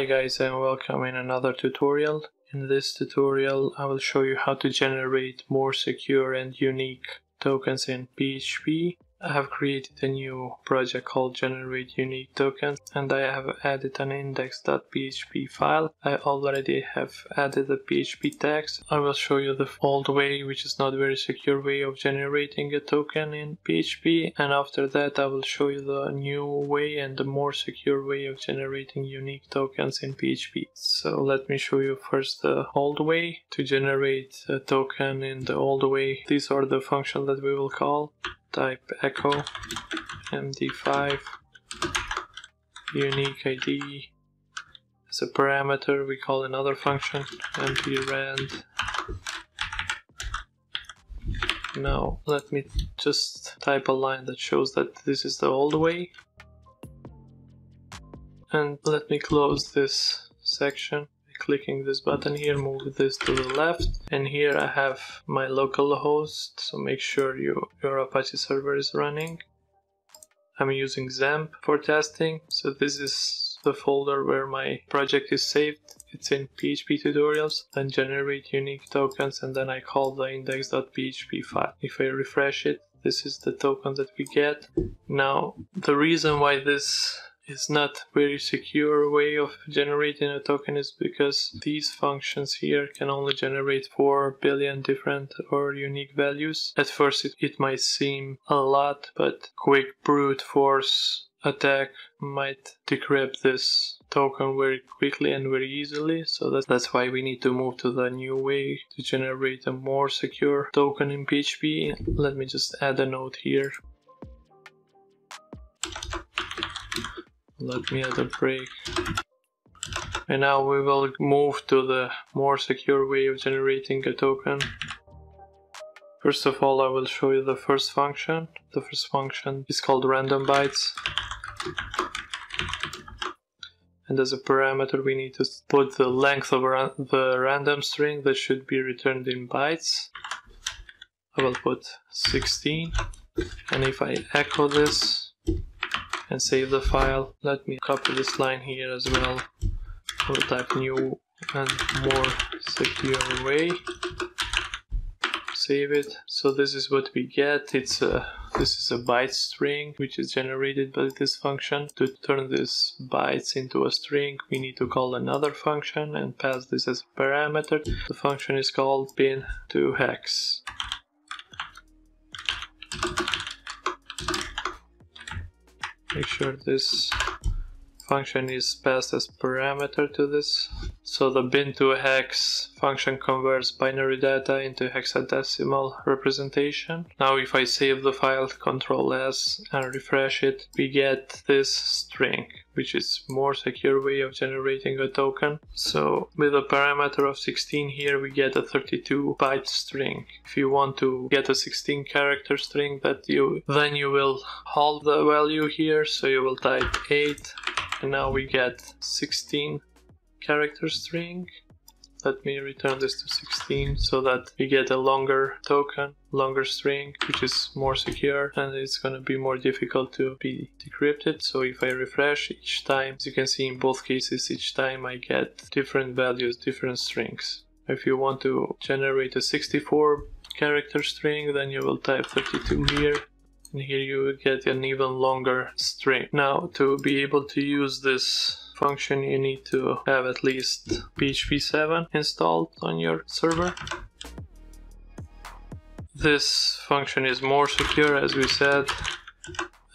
Hi guys and welcome in another tutorial. In this tutorial I will show you how to generate more secure and unique tokens in PHP. I have created a new project called generate unique tokens and I have added an index.php file. I already have added the PHP tags. I will show you the old way, which is not very secure way of generating a token in PHP, and after that I will show you the new way and the more secure way of generating unique tokens in PHP. So let me show you first the old way. To generate a token in the old way, these are the functions that we will call. Type echo md5 unique id. As a parameter we call another function mt_rand. Now let me just type a line that shows that this is the old way, and let me close this section. Clicking this button here, move this to the left, and here I have my local host, so make sure your Apache server is running. I'm using XAMPP for testing, so this is the folder where my project is saved. It's in PHP tutorials, then generate unique tokens, and then I call the index.php file. If I refresh it, this is the token that we get. Now, the reason why this it's not very secure way of generating a token is because these functions here can only generate 4 billion different or unique values. At first it might seem a lot, but quick brute force attack might decrypt this token very quickly and very easily, so that's why we need to move to the new way to generate a more secure token in PHP. Let me just add a note here. Let me add a break. And now we will move to the more secure way of generating a token. First of all, I will show you the first function. The first function is called random bytes. And as a parameter, we need to put the length of the random string that should be returned in bytes. I will put 16. And if I echo this and save the file, let me copy this line here as well. We'll type new and more secure way. Save it. So this is what we get. This is a byte string which is generated by this function. To turn this bytes into a string, we need to call another function and pass this as a parameter. The function is called bin2hex. Make sure this function is passed as parameter to this. So the bin2hex function converts binary data into hexadecimal representation. Now if I save the file, Ctrl S, and refresh it, we get this string, which is more secure way of generating a token. So with a parameter of 16 here, we get a 32 byte string. If you want to get a 16 character string, then you will hold the value here, so you will type 8, and now we get 16 character string. Let me return this to 16 so that we get a longer token, longer string, which is more secure and it's going to be more difficult to be decrypted. So if I refresh each time, as you can see in both cases, each time I get different values, different strings. If you want to generate a 64 character string, then you will type 32 here. And here you will get an even longer string. Now, to be able to use this function, you need to have at least PHP 7 installed on your server. This function is more secure, as we said.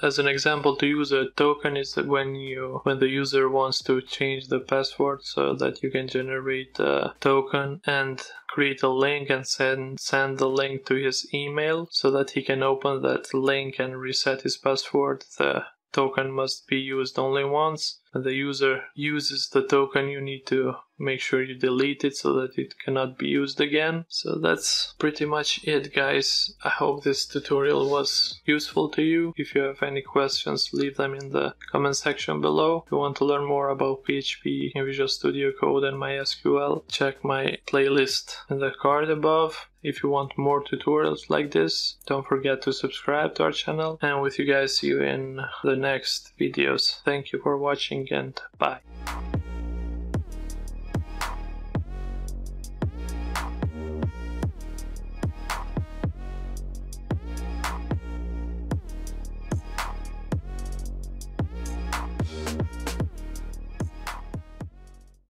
As an example, to use a token is that when the user wants to change the password, so that you can generate a token and create a link and send the link to his email so that he can open that link and reset his password. The token must be used only once. When the user uses the token, you need to make sure you delete it so that it cannot be used again. So that's pretty much it, guys. I hope this tutorial was useful to you. If you have any questions, leave them in the comment section below. If you want to learn more about PHP in Visual Studio Code and MySQL, check my playlist in the card above. If you want more tutorials like this, don't forget to subscribe to our channel. And with you guys, see you in the next videos. Thank you for watching and bye.